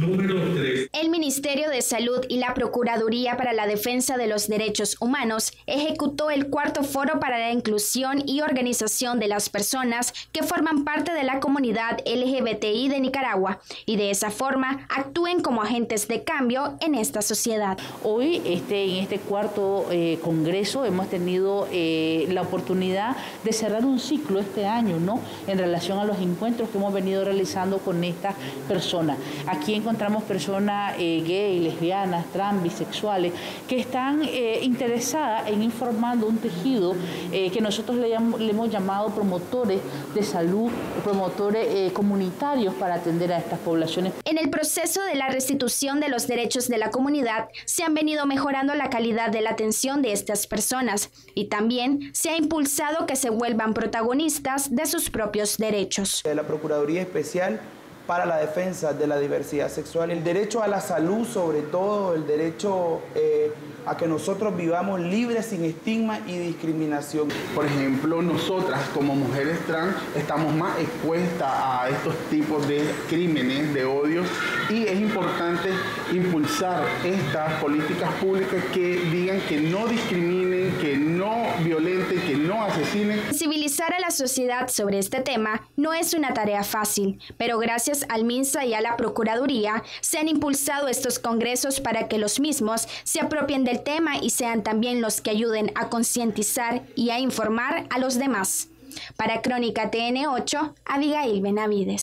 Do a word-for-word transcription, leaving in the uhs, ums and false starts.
Número tres. El Ministerio de Salud y la Procuraduría para la Defensa de los Derechos Humanos ejecutó el cuarto foro para la inclusión y organización de las personas que forman parte de la comunidad L G B T I de Nicaragua y de esa forma actúen como agentes de cambio en esta sociedad. Hoy este, en este cuarto eh, congreso hemos tenido eh, la oportunidad de cerrar un ciclo este año, ¿no?, en relación a los encuentros que hemos venido realizando con estas personas. Aquí encontramos personas eh, gay, lesbianas, trans, bisexuales, que están eh, interesadas en ir formando un tejido eh, que nosotros le, le hemos llamado promotores de salud, promotores eh, comunitarios para atender a estas poblaciones. En el proceso de la restitución de los derechos de la comunidad, se han venido mejorando la calidad de la atención de estas personas y también se ha impulsado que se vuelvan protagonistas de sus propios derechos. De la Procuraduría Especial para la Defensa de la Diversidad Sexual, el derecho a la salud sobre todo, el derecho eh, a que nosotros vivamos libres, sin estigma y discriminación. Por ejemplo, nosotras como mujeres trans estamos más expuestas a estos tipos de crímenes, de odios, y es importante impulsar estas políticas públicas que digan que no discriminen, que no violenten, que no asesinen. Sensibilizar a la sociedad sobre este tema no es una tarea fácil, pero gracias al MINSA y a la Procuraduría se han impulsado estos congresos para que los mismos se apropien del tema y sean también los que ayuden a concientizar y a informar a los demás. Para Crónica T N ocho, Abigail Benavides.